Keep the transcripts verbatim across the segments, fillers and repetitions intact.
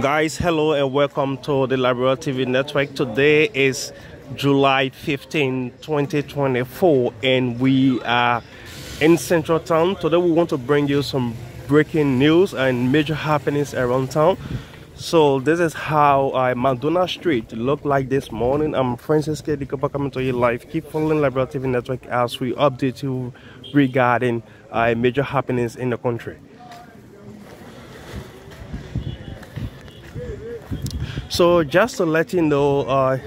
Guys, hello and welcome to the Liberia T V Network. Today is July fifteenth, twenty twenty-four, and we are in Central Town. Today we want to bring you some breaking news and major happenings around town. So this is how uh, Madonna Street looked like this morning. I'm Francis K. Dikopo coming to you live. Keep following Liberia T V Network as we update you regarding uh, major happenings in the country. So just to let you know, uh,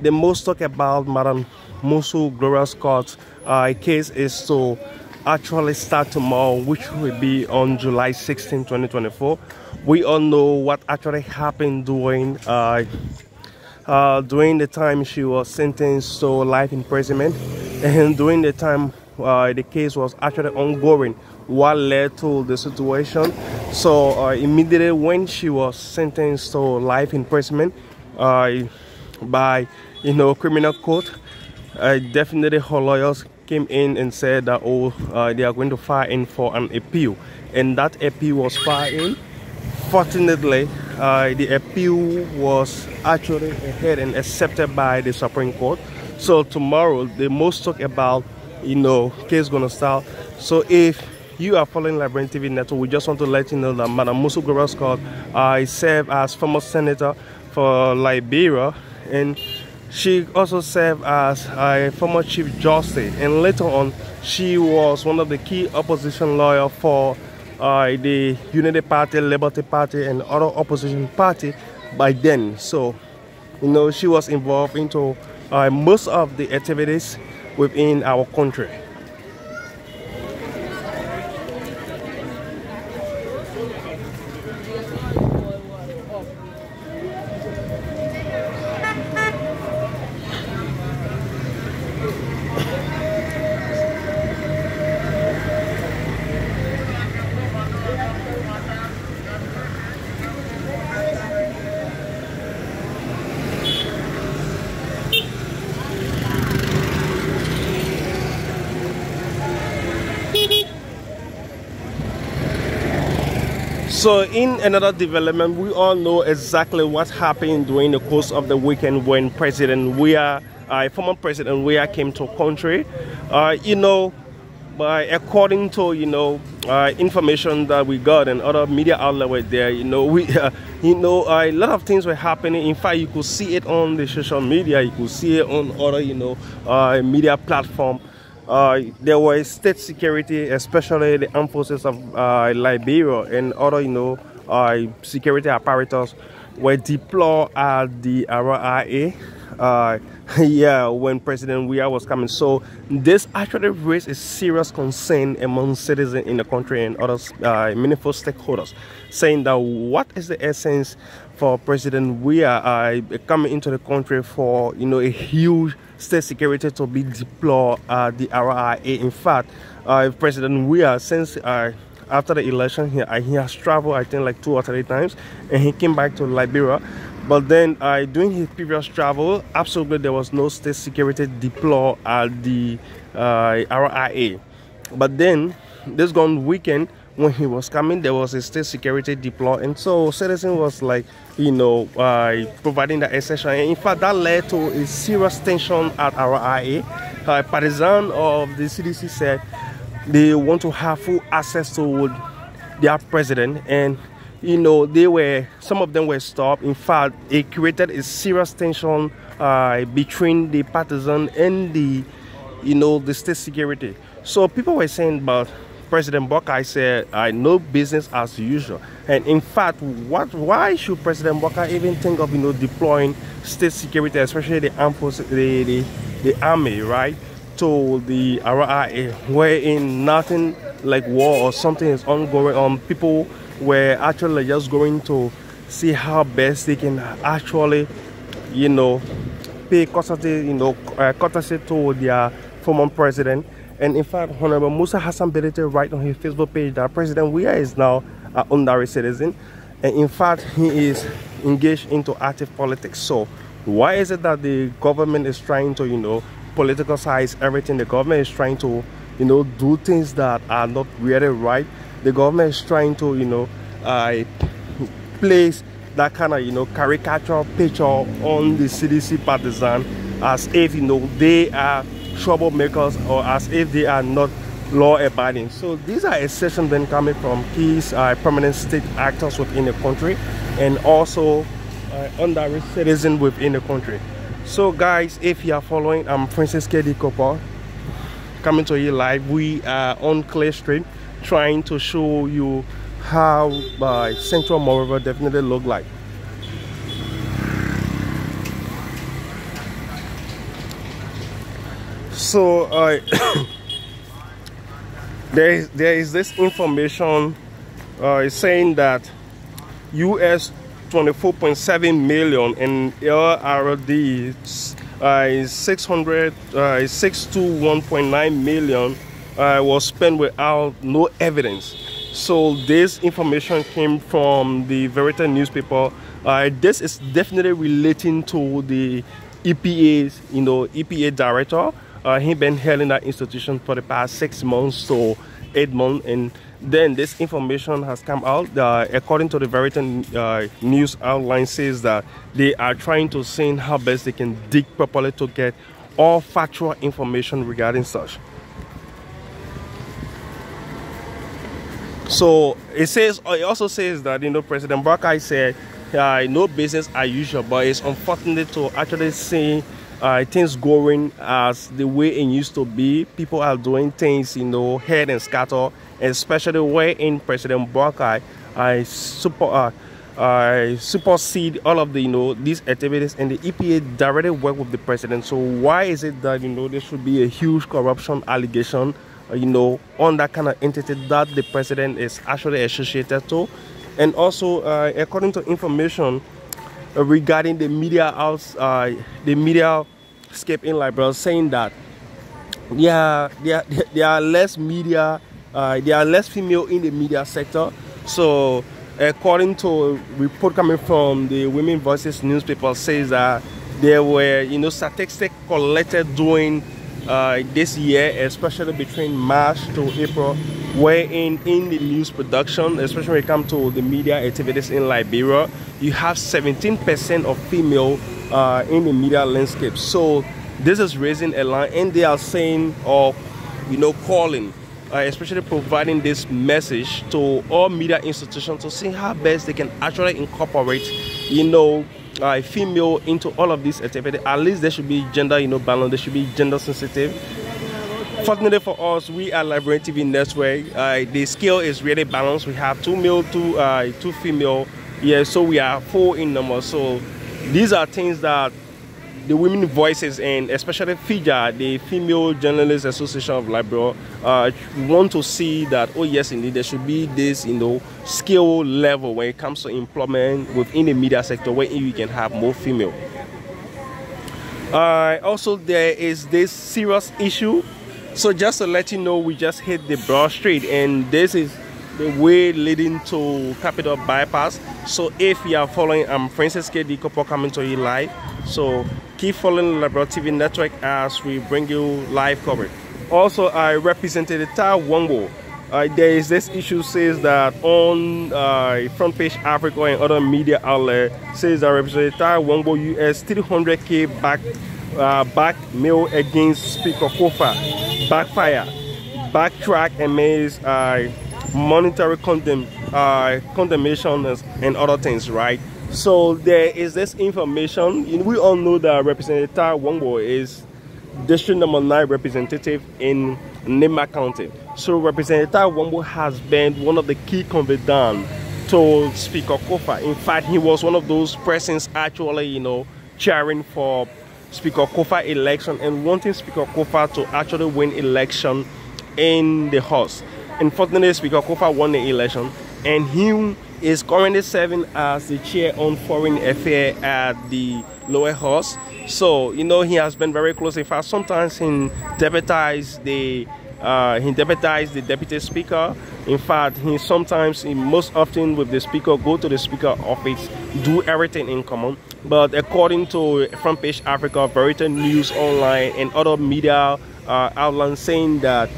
the most talk about Madam Musu Gloria Scott's uh, case is to actually start tomorrow, which will be on July sixteenth, twenty twenty-four. We all know what actually happened during uh, uh, during the time she was sentenced to life imprisonment, and during the time uh, the case was actually ongoing, what led to the situation. So uh, immediately when she was sentenced to life imprisonment uh, by, you know, criminal court, uh, definitely her lawyers came in and said that, oh, uh, they are going to file in for an appeal, and that appeal was filed in. Fortunately, uh, the appeal was actually ahead and accepted by the Supreme Court. So tomorrow the most talk about, you know, case gonna start. So if you are following Liberian T V Network, we just want to let you know that Madam Musu Gloria Scott uh, served as former senator for Liberia, and she also served as a former chief justice. And later on, she was one of the key opposition lawyers for uh, the Unity Party, Liberty Party, and other opposition party by then. So, you know, she was involved into uh, most of the activities within our country. So in another development, we all know exactly what happened during the course of the weekend when President Weah, uh, former President Weah came to country. Uh, you know, by according to, you know, uh, information that we got and other media outlets were there, you know, we, uh, you know, uh, a lot of things were happening. In fact, you could see it on the social media, you could see it on other, you know, uh, media platform. Uh, there was state security, especially the armed forces of uh, Liberia and other, you know, uh, security apparatus were deployed at the R I A, uh, yeah, when President Weah was coming. So this actually raised a serious concern among citizens in the country and other uh, meaningful stakeholders, saying that what is the essence for President Weah uh, coming into the country for, you know, a huge state security to be deployed at the R I A. In fact, uh, President Weah, since uh, after the election, he, uh, he has traveled, I think, like two or three times, and he came back to Liberia. But then, uh, during his previous travel, absolutely there was no state security deployed at the uh, R I A. But then, this gone weekend, when he was coming, there was a state security deployed, and so citizen was like, you know, uh, providing the exception. And in fact, that led to a serious tension at R I A. Uh, partisan of the C D C said they want to have full access to their president, and, you know, they were, some of them were stopped. In fact, it created a serious tension uh, between the partisan and the, you know, the state security. So people were saying, but President Boakai said, I know business as usual. And in fact, what, why should President Boakai even think of, you know, deploying state security, especially the armed forces, the, the, the army, right, to the R I A, wherein nothing like war or something is ongoing on. People were actually just going to see how best they can actually, you know, pay courtesy, you know, uh, courtesy to their former president. And in fact, Honorable Musa has some ability right on his Facebook page that President Weah is now an honorary citizen. And in fact, he is engaged into active politics. So why is it that the government is trying to, you know, politicize everything? The government is trying to, you know, do things that are not really right. The government is trying to, you know, uh, place that kind of, you know, caricature picture on the C D C partisan as if, you know, they are troublemakers or as if they are not law-abiding. So these are exceptions then coming from key uh, permanent state actors within the country and also uh, underage citizens within the country. So guys, if you are following, I'm Francis K D Cooper, coming to you live. We are on Clay Street trying to show you how uh, Central Monrovia definitely look like. So uh, there is there is this information uh, saying that U S twenty-four point seven million and L R D uh, is six hundred, uh, six hundred twenty-one point nine million uh, was spent without no evidence. So this information came from the Veritas newspaper. Uh, this is definitely relating to the E P A's, you know, E P A director. Uh, he been hailing that institution for the past six months to eight months, and then this information has come out. Uh, according to the Veritas uh, news outline, says that they are trying to see how best they can dig properly to get all factual information regarding such. So it says, it also says that, you know, President Boakai said, uh, no business as usual, but it's unfortunate to actually see uh, things going as the way it used to be. People are doing things, you know, head and scatter, especially wherein President Boakai uh, super, uh, uh, supersede all of the, you know, these activities, and the E P A directly work with the president. So why is it that, you know, there should be a huge corruption allegation, you know, on that kind of entity that the president is actually associated to? And also, uh, according to information uh, regarding the media house, uh, the media scape in Liberia, saying that yeah, there there are less media, uh, there are less female in the media sector. So according to a report coming from the Women Voices newspaper, says that there were, you know, statistics collected during Uh, this year, especially between March to April, wherein in the news production, especially when it comes to the media activities in Liberia, you have seventeen percent of female uh, in the media landscape. So this is raising a line, and they are saying, or, you know, calling, uh, especially providing this message to all media institutions to see how best they can actually incorporate, you know, Uh, female into all of these activities. At least there should be gender, you know, balance. There should be gender sensitive. Fortunately for us, we at Liberian T V Network, uh, the scale is really balanced. We have two male, two uh, two female. Yeah, so we are four in number. So these are things that the Women Voices and especially FIDA, the Female Journalists Association of Liberia, uh, want to see that, oh yes, indeed, there should be this, you know, skill level when it comes to employment within the media sector, where you can have more female. Uh, also, there is this serious issue. So just to let you know, we just hit the Broad Street, and this is the way leading to Capital Bypass. So if you are following, I'm Francis K D Cooper, coming to you live. So keep following Liberia T V Network as we bring you live coverage. Also, I uh, Representative Wonwoh. Uh, there is this issue says that on uh, Front Page Africa and other media outlet, says that Representative Wonwoh U S three hundred K back uh, back mail against Speaker Kofa, backfire, backtrack, and made uh, monetary condemn uh, condemnation and other things, right? So there is this information. We all know that Representative Wonwoh is district number nine representative in Nema County. So Representative Wonwoh has been one of the key confidants to Speaker Kofa. In fact, he was one of those persons actually, you know, cheering for Speaker Kofa election and wanting Speaker Kofa to actually win election in the House. Unfortunately, Speaker Kofa won the election, and he is currently serving as the chair on foreign affairs at the lower house. So, you know, he has been very close. In fact, sometimes he deputized the uh, he deputized the deputy speaker. In fact, he sometimes, he most often with the speaker, go to the speaker office, do everything in common. But according to Front Page Africa, Veritas News Online, and other media uh, outlines, saying that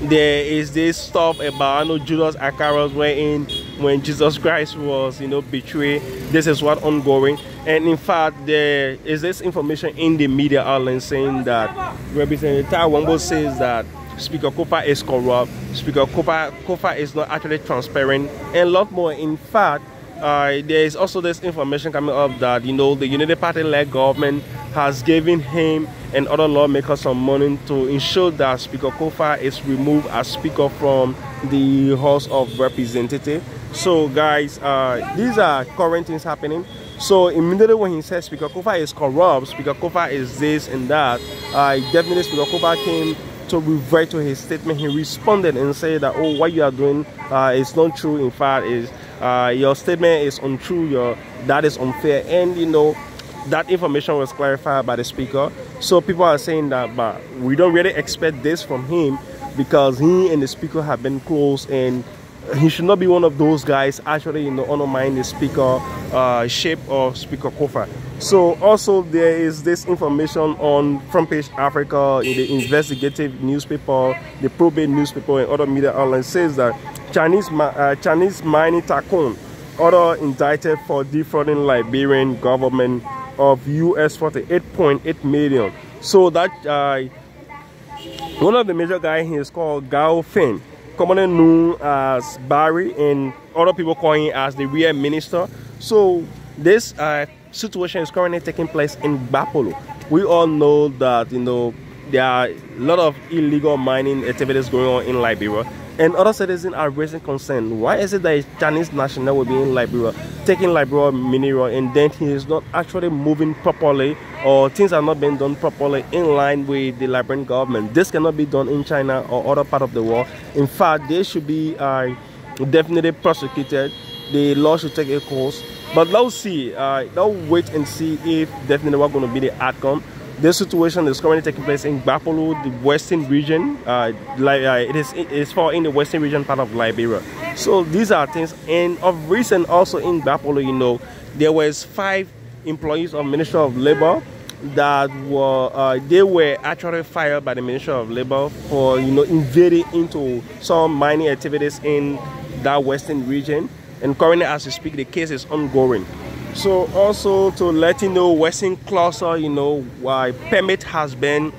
there is this stuff about, I know, Judas Akaros, wherein when Jesus Christ was, you know, betrayed. This is what ongoing. And in fact, there is this information in the media outlets saying that Representative Wonwoh says that Speaker Kofa is corrupt, Speaker Kofa, Kofa is not actually transparent, and a lot more. In fact, uh, there is also this information coming up that, you know, the United Party-led government has given him and other lawmakers some money to ensure that Speaker Kofa is removed as Speaker from the House of Representatives. So guys, uh, these are current things happening. So immediately when he says Speaker Kofa is corrupt, Speaker Kofa is this and that, uh, definitely Speaker Kofa came to revert to his statement. He responded and said that, oh, what you are doing uh, is not true. In fact, is uh, your statement is untrue. Your that is unfair. And you know that information was clarified by the speaker. So people are saying that, but we don't really expect this from him because he and the speaker have been close, and he should not be one of those guys actually, you know, undermining the speaker uh, shape of Speaker Kofa. So also there is this information on Front Page Africa, in the investigative newspaper, the probate newspaper, and other media outlets says that Chinese uh, Chinese mining tycoon, other indicted for defrauding Liberian government of U S forty-eight point eight million. So that uh, one of the major guys is called Gao Feng, commonly known as Barry, and other people call him as the Rear Minister. So this uh, situation is currently taking place in Gbarpolu. We all know that, you know, there are a lot of illegal mining activities going on in Liberia, and other citizens are raising concern. Why is it that a Chinese national will be in Liberia, taking Liberia mineral, and then he is not actually moving properly, or things are not being done properly in line with the Liberian government? This cannot be done in China or other part of the world. In fact, they should be uh, definitely prosecuted. The law should take a course. But let's see, uh, let's wait and see if definitely what's going to be the outcome. This situation is currently taking place in Gbarpolu, the western region. Uh, like, uh, it is it is far in the western region part of Liberia. So these are things. And of recent, also in Gbarpolu, you know, there was five employees of Ministry of Labor that were uh, they were actually fired by the Ministry of Labor for, you know, invading into some mining activities in that western region. And currently, as we speak, the case is ongoing. So also to let you know, Western cluster, you know, why permit has been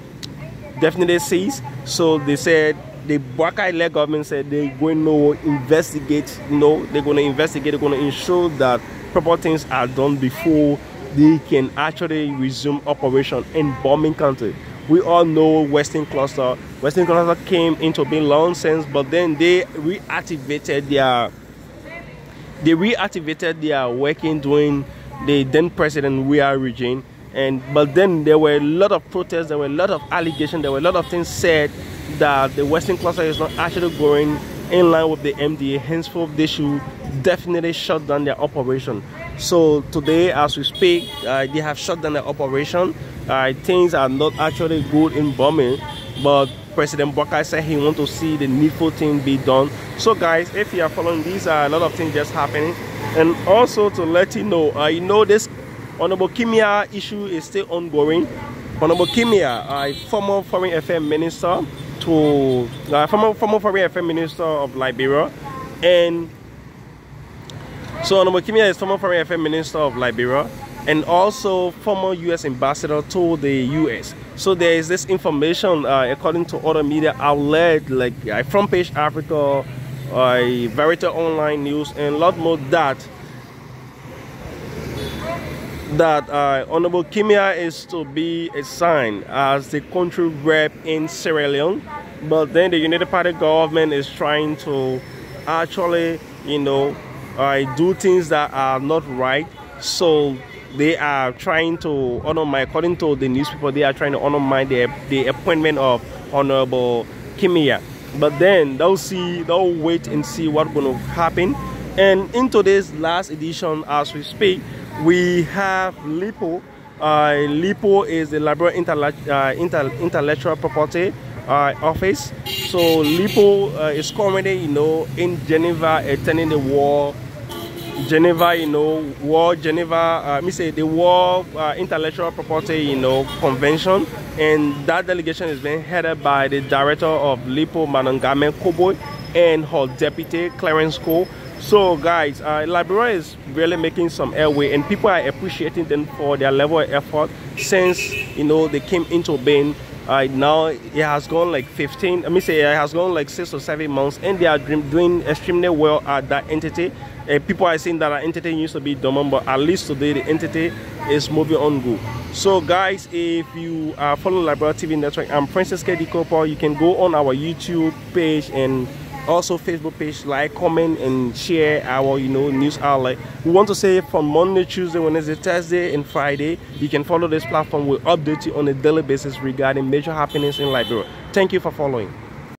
definitely seized. So they said the Boakai-led government said they're going to investigate. You know, they're going to investigate. They're going to ensure that proper things are done before they can actually resume operation in Bomi County. We all know Western cluster. Western cluster came into being long since, but then they reactivated their. They reactivated their working during the then President Weah regime, and but then there were a lot of protests, there were a lot of allegations, there were a lot of things said that the Western cluster is not actually going in line with the M D A. Henceforth, they should definitely shut down their operation. So today, as we speak, uh, they have shut down their operation. Uh, things are not actually good in Bomi, but President Boakai said he wants to see the needful thing be done. So guys, if you are following, these are a lot of things just happening. And also to let you know, uh, you know this Honorable Kimia issue is still ongoing. Honorable Kimia, a uh, former foreign affairs minister to uh, former former foreign affairs minister of Liberia, and so Honorable Kimia is former foreign affairs minister of Liberia, and also former U S ambassador to the U S. So there is this information, uh, according to other media outlets like uh, Front Page Africa, uh, Veritas Online News, and a lot more, that that uh, Honorable Kimia is to be assigned as the country rep in Sierra Leone, but then the United Party government is trying to actually, you know, uh, do things that are not right. So they are trying to undermine, according to the newspaper, they are trying to undermine the, the appointment of Honorable Kimia. But then they'll see, they'll wait and see what's going to happen. And in today's last edition, as we speak, we have Lipo. Uh, Lipo is the Liberal Intellect, uh, Inter Intellectual Property uh, Office. So Lipo uh, is currently, you know, in Geneva attending the war. Geneva, you know, War Geneva, uh, let me say the War uh, Intellectual Property, you know, Convention, and that delegation is being headed by the director of Lipo, Manangame Koboy, and her deputy Clarence Ko. So guys, uh, Liberia is really making some headway, and people are appreciating them for their level of effort since, you know, they came into being. Uh, now it has gone like fifteen, let me say it has gone like six or seven months, and they are doing extremely well at that entity. Uh, people are saying that our entity used to be dormant, but at least today the entity is moving on good. So guys, if you are following Liberia T V Network, I'm Francis K. Dikopo. You can go on our YouTube page and also Facebook page, like, comment and share our, you know, news outlet. We want to say from Monday, Tuesday, Wednesday, Thursday and Friday, you can follow this platform. We'll update you on a daily basis regarding major happenings in Liberia. Thank you for following.